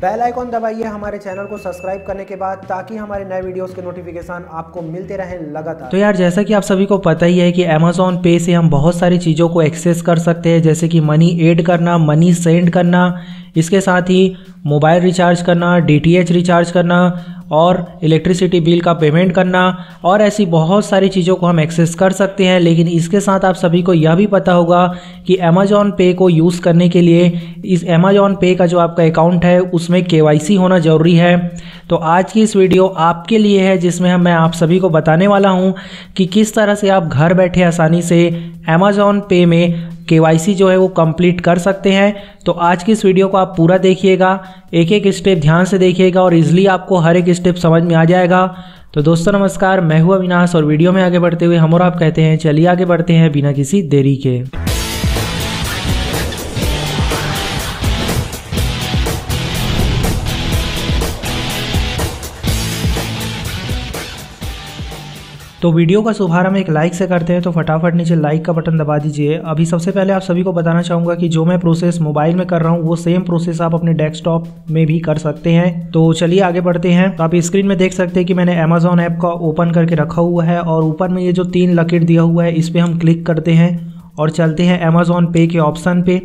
Bell icon दबाइए हमारे channel को सब्सक्राइब करने के बाद, ताकि हमारे नए वीडियोस के नोटिफिकेशन आपको मिलते रहें लगातार। तो यार, जैसा कि आप सभी को पता ही है कि Amazon पे से हम बहुत सारी चीज़ों को एक्सेस कर सकते हैं, जैसे कि मनी ऐड करना, मनी सेंड करना, इसके साथ ही मोबाइल रिचार्ज करना, DTH रिचार्ज करना और इलेक्ट्रिसिटी बिल का पेमेंट करना और ऐसी बहुत सारी चीज़ों को हम एक्सेस कर सकते हैं। लेकिन इसके साथ आप सभी को यह भी पता होगा कि Amazon पे को यूज़ करने के लिए इस Amazon पे का जो आपका अकाउंट है उसमें KYC होना ज़रूरी है। तो आज की इस वीडियो आपके लिए है, जिसमें मैं आप सभी को बताने वाला हूँ कि किस तरह से आप घर बैठे आसानी से Amazon पे में KYC जो है वो कंप्लीट कर सकते हैं। तो आज की इस वीडियो को आप पूरा देखिएगा, एक एक स्टेप ध्यान से देखिएगा और इजीली आपको हर एक स्टेप समझ में आ जाएगा। तो दोस्तों नमस्कार, मैं हूं अविनाश और वीडियो में आगे बढ़ते हुए हम और आप कहते हैं चलिए आगे बढ़ते हैं बिना किसी देरी के। तो वीडियो का शुभारंभ एक लाइक से करते हैं, तो फटाफट नीचे लाइक का बटन दबा दीजिए। अभी सबसे पहले आप सभी को बताना चाहूँगा कि जो मैं प्रोसेस मोबाइल में कर रहा हूँ वो सेम प्रोसेस आप अपने डेस्कटॉप में भी कर सकते हैं। तो चलिए आगे बढ़ते हैं। तो आप स्क्रीन में देख सकते हैं कि मैंने Amazon ऐप का ओपन करके रखा हुआ है और ऊपर में ये जो 3 लकीर दिया हुआ है इस पर हम क्लिक करते हैं और चलते हैं Amazon पे के ऑप्शन पर।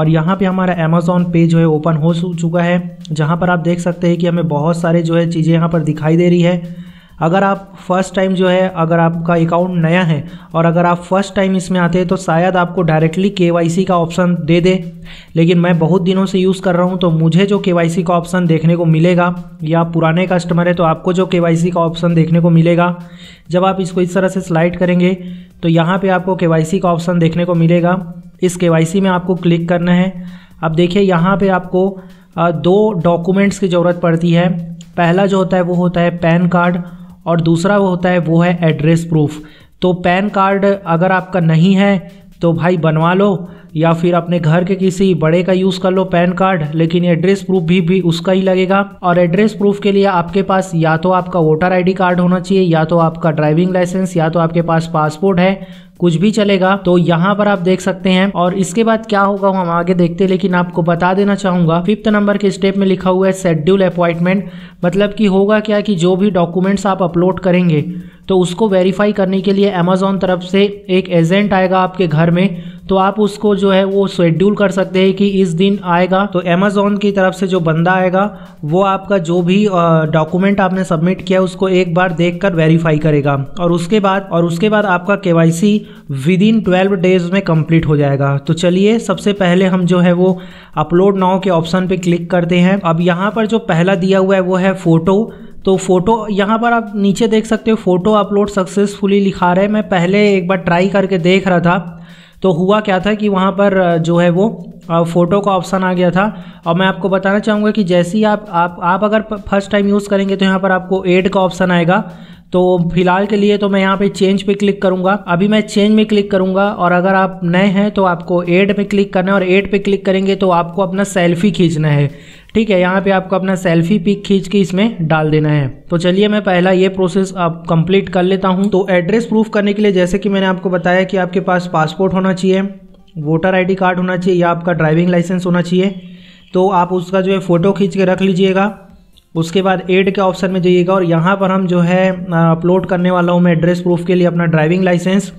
और यहाँ पे हमारा Amazon पे जो है ओपन हो चुका है, जहाँ पर आप देख सकते हैं कि हमें बहुत सारे जो है चीज़ें यहाँ पर दिखाई दे रही है। अगर आप फर्स्ट टाइम जो है, अगर आपका अकाउंट नया है और अगर आप फर्स्ट टाइम इसमें आते हैं तो शायद आपको डायरेक्टली KYC का ऑप्शन दे दे, लेकिन मैं बहुत दिनों से यूज़ कर रहा हूं तो मुझे जो KYC का ऑप्शन देखने को मिलेगा, या आप पुराने कस्टमर है तो आपको जो KYC का ऑप्शन देखने को मिलेगा, जब आप इसको इस तरह से स्लाइड करेंगे तो यहाँ पर आपको KYC का ऑप्शन देखने को मिलेगा। इस KYC में आपको क्लिक करना है। अब देखिए यहाँ पर आपको 2 डॉक्यूमेंट्स की ज़रूरत पड़ती है। पहला जो होता है वो होता है पैन कार्ड और दूसरा वो है एड्रेस प्रूफ। तो पैन कार्ड अगर आपका नहीं है तो भाई बनवा लो, या फिर अपने घर के किसी बड़े का यूज़ कर लो पैन कार्ड, लेकिन एड्रेस प्रूफ भी उसका ही लगेगा। और एड्रेस प्रूफ के लिए आपके पास या तो आपका वोटर ID कार्ड होना चाहिए, या तो आपका ड्राइविंग लाइसेंस, या तो आपके पास पासपोर्ट है, कुछ भी चलेगा। तो यहाँ पर आप देख सकते हैं। और इसके बाद क्या होगा हम आगे देखते हैं, लेकिन आपको बता देना चाहूँगा 5th नंबर के स्टेप में लिखा हुआ है शेड्यूल अपॉइंटमेंट। मतलब कि होगा क्या कि जो भी डॉक्यूमेंट्स आप अपलोड करेंगे तो उसको वेरीफाई करने के लिए Amazon तरफ से एक एजेंट आएगा आपके घर में, तो आप उसको जो है वो शेड्यूल कर सकते हैं कि इस दिन आएगा। तो Amazon की तरफ से जो बंदा आएगा वो आपका जो भी डॉक्यूमेंट आपने सबमिट किया उसको एक बार देखकर वेरीफाई करेगा और उसके बाद आपका KYC विदिन 12 डेज में कंप्लीट हो जाएगा। तो चलिए सबसे पहले हम जो है वो अपलोड नाउ के ऑप्शन पर क्लिक करते हैं। अब यहाँ पर जो पहला दिया हुआ है वो है फ़ोटो। तो फ़ोटो यहाँ पर आप नीचे देख सकते हो, फ़ोटो अपलोड सक्सेसफुली लिखा रहे। मैं पहले एक बार ट्राई करके देख रहा था तो हुआ क्या था कि वहाँ पर जो है वो फ़ोटो का ऑप्शन आ गया था। और मैं आपको बताना चाहूँगा कि जैसे ही आप अगर फर्स्ट टाइम यूज़ करेंगे तो यहाँ पर आपको ऐड का ऑप्शन आएगा। तो फिलहाल के लिए तो मैं यहाँ पे चेंज पे क्लिक करूँगा। अभी मैं चेंज में क्लिक करूँगा और अगर आप नए हैं तो आपको ऐड पे क्लिक करना है और ऐड पे क्लिक करेंगे तो आपको अपना सेल्फ़ी खींचना है। ठीक है, यहाँ पे आपको अपना सेल्फ़ी पिक खींच के इसमें डाल देना है। तो चलिए मैं पहला ये प्रोसेस आप कंप्लीट कर लेता हूँ। तो एड्रेस प्रूफ करने के लिए जैसे कि मैंने आपको बताया कि आपके पास पासपोर्ट होना चाहिए, वोटर ID कार्ड होना चाहिए या आपका ड्राइविंग लाइसेंस होना चाहिए। तो आप उसका जो है फ़ोटो खींच के रख लीजिएगा, उसके बाद ऐड के ऑप्शन में जाइएगा और यहाँ पर हम जो है अपलोड करने वाला हूँ मैं एड्रेस प्रूफ के लिए अपना ड्राइविंग लाइसेंस।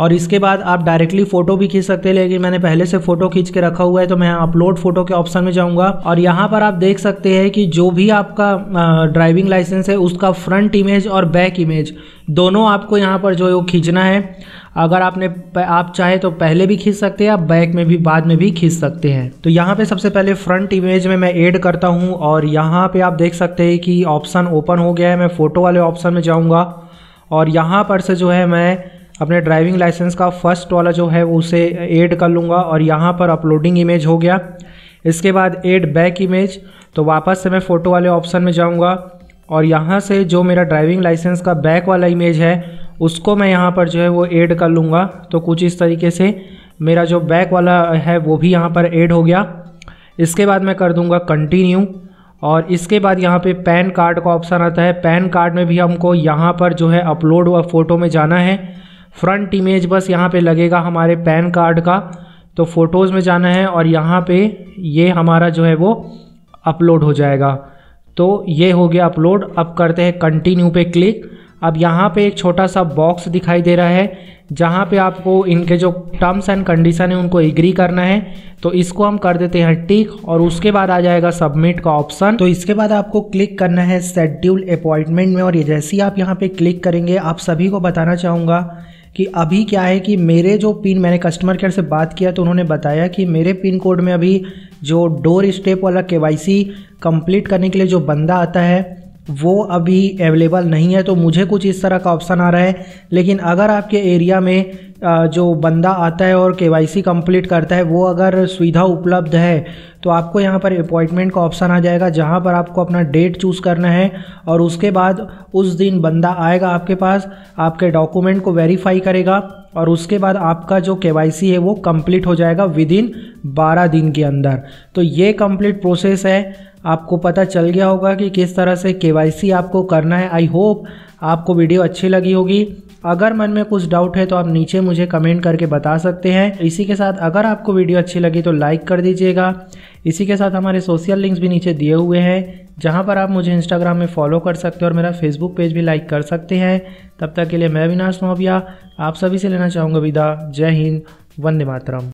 और इसके बाद आप डायरेक्टली फ़ोटो भी खींच सकते हैं, लेकिन मैंने पहले से फ़ोटो खींच के रखा हुआ है तो मैं अपलोड फ़ोटो के ऑप्शन में जाऊँगा। और यहाँ पर आप देख सकते हैं कि जो भी आपका ड्राइविंग लाइसेंस है उसका फ्रंट इमेज और बैक इमेज दोनों आपको यहाँ पर जो है वो खींचना है। अगर आप चाहे तो पहले भी खींच सकते हैं, आप बैक में भी बाद में भी खींच सकते हैं। तो यहाँ पे सबसे पहले फ्रंट इमेज में मैं ऐड करता हूँ और यहाँ पे आप देख सकते हैं कि ऑप्शन ओपन हो गया है। मैं फ़ोटो वाले ऑप्शन में जाऊँगा और यहाँ पर से जो है मैं अपने ड्राइविंग लाइसेंस का फर्स्ट वाला जो है वो उसे ऐड कर लूँगा। और यहाँ पर अपलोडिंग इमेज हो गया, इसके बाद ऐड बैक इमेज। तो वापस से मैं फ़ोटो वाले ऑप्शन में जाऊँगा और यहाँ से जो मेरा ड्राइविंग लाइसेंस का बैक वाला इमेज है उसको मैं यहाँ पर जो है वो ऐड कर लूँगा। तो कुछ इस तरीके से मेरा जो बैक वाला है वो भी यहाँ पर ऐड हो गया। इसके बाद मैं कर दूँगा कंटिन्यू और इसके बाद यहाँ पे पैन कार्ड का ऑप्शन आता है। पैन कार्ड में भी हमको यहाँ पर जो है अपलोड व फ़ोटो में जाना है। फ्रंट इमेज बस यहाँ पे लगेगा हमारे पैन कार्ड का, तो फ़ोटोज़ में जाना है और यहाँ पर ये हमारा जो है वो अपलोड हो जाएगा। तो ये हो गया अपलोड। अब करते हैं कंटिन्यू पे क्लिक। अब यहाँ पे एक छोटा सा बॉक्स दिखाई दे रहा है जहाँ पे आपको इनके जो टर्म्स एंड कंडीशन है उनको एग्री करना है, तो इसको हम कर देते हैं टिक और उसके बाद आ जाएगा सबमिट का ऑप्शन। तो इसके बाद आपको क्लिक करना है शेड्यूल अपॉइंटमेंट में, और ये जैसे ही आप यहाँ पे क्लिक करेंगे, आप सभी को बताना चाहूँगा कि अभी क्या है कि मेरे जो पिन, मैंने कस्टमर केयर से बात किया तो उन्होंने बताया कि मेरे पिन कोड में अभी जो डोर स्टेप वाला KYC कंप्लीट करने के लिए जो बंदा आता है वो अभी अवेलेबल नहीं है, तो मुझे कुछ इस तरह का ऑप्शन आ रहा है। लेकिन अगर आपके एरिया में जो बंदा आता है और KYC कंप्लीट करता है, वो अगर सुविधा उपलब्ध है तो आपको यहाँ पर अपॉइंटमेंट का ऑप्शन आ जाएगा, जहाँ पर आपको अपना डेट चूज़ करना है और उसके बाद उस दिन बंदा आएगा आपके पास, आपके डॉक्यूमेंट को वेरीफाई करेगा और उसके बाद आपका जो KYC है वो कंप्लीट हो जाएगा विद इन 12 दिन के अंदर। तो ये कंप्लीट प्रोसेस है। आपको पता चल गया होगा कि किस तरह से KYC आपको करना है। आई होप आपको वीडियो अच्छी लगी होगी। अगर मन में कुछ डाउट है तो आप नीचे मुझे कमेंट करके बता सकते हैं। इसी के साथ अगर आपको वीडियो अच्छी लगी तो लाइक कर दीजिएगा। इसी के साथ हमारे सोशल लिंक्स भी नीचे दिए हुए हैं, जहां पर आप मुझे इंस्टाग्राम में फॉलो कर सकते हैं और मेरा फेसबुक पेज भी लाइक कर सकते हैं। तब तक के लिए मैं अविनाश महोबिया आप सभी से लेना चाहूँगा विदा। जय हिंद, वंदे मातरम।